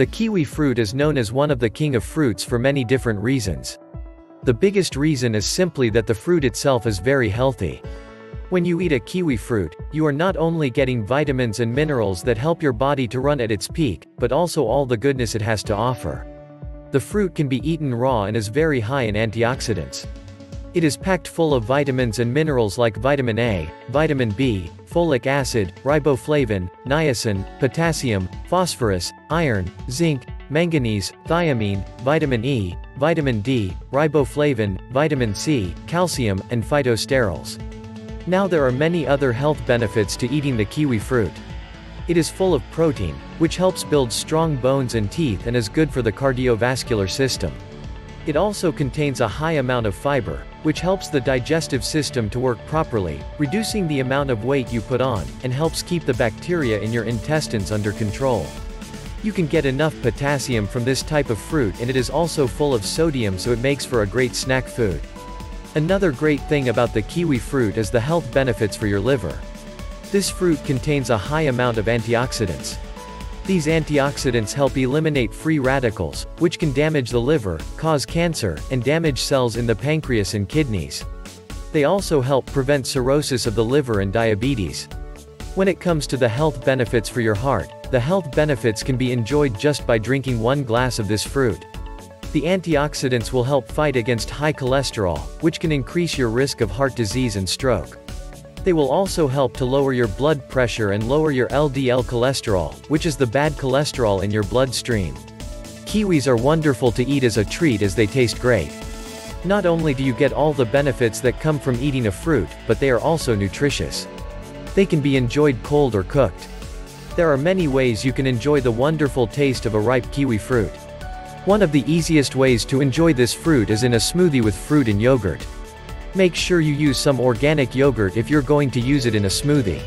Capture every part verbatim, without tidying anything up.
The kiwi fruit is known as one of the king of fruits for many different reasons. The biggest reason is simply that the fruit itself is very healthy. When you eat a kiwi fruit, you are not only getting vitamins and minerals that help your body to run at its peak, but also all the goodness it has to offer. The fruit can be eaten raw and is very high in antioxidants. It is packed full of vitamins and minerals like vitamin A, vitamin B, folic acid, riboflavin, niacin, potassium, phosphorus, iron, zinc, manganese, thiamine, vitamin E, vitamin D, riboflavin, vitamin C, calcium, and phytosterols. Now there are many other health benefits to eating the kiwi fruit. It is full of protein, which helps build strong bones and teeth and is good for the cardiovascular system. It also contains a high amount of fiber, which helps the digestive system to work properly, reducing the amount of weight you put on, and helps keep the bacteria in your intestines under control. You can get enough potassium from this type of fruit, and it is also full of sodium, so it makes for a great snack food. Another great thing about the kiwi fruit is the health benefits for your liver. This fruit contains a high amount of antioxidants. These antioxidants help eliminate free radicals, which can damage the liver, cause cancer, and damage cells in the pancreas and kidneys. They also help prevent cirrhosis of the liver and diabetes. When it comes to the health benefits for your heart, the health benefits can be enjoyed just by drinking one glass of this fruit. The antioxidants will help fight against high cholesterol, which can increase your risk of heart disease and stroke. They will also help to lower your blood pressure and lower your L D L cholesterol, which is the bad cholesterol in your bloodstream. Kiwis are wonderful to eat as a treat as they taste great. Not only do you get all the benefits that come from eating a fruit, but they are also nutritious. They can be enjoyed cold or cooked. There are many ways you can enjoy the wonderful taste of a ripe kiwi fruit. One of the easiest ways to enjoy this fruit is in a smoothie with fruit and yogurt. Make sure you use some organic yogurt if you're going to use it in a smoothie.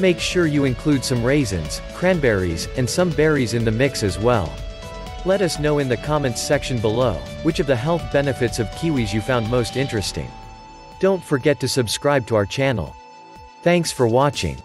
Make sure you include some raisins, cranberries, and some berries in the mix as well. Let us know in the comments section below, which of the health benefits of kiwis you found most interesting. Don't forget to subscribe to our channel. Thanks for watching.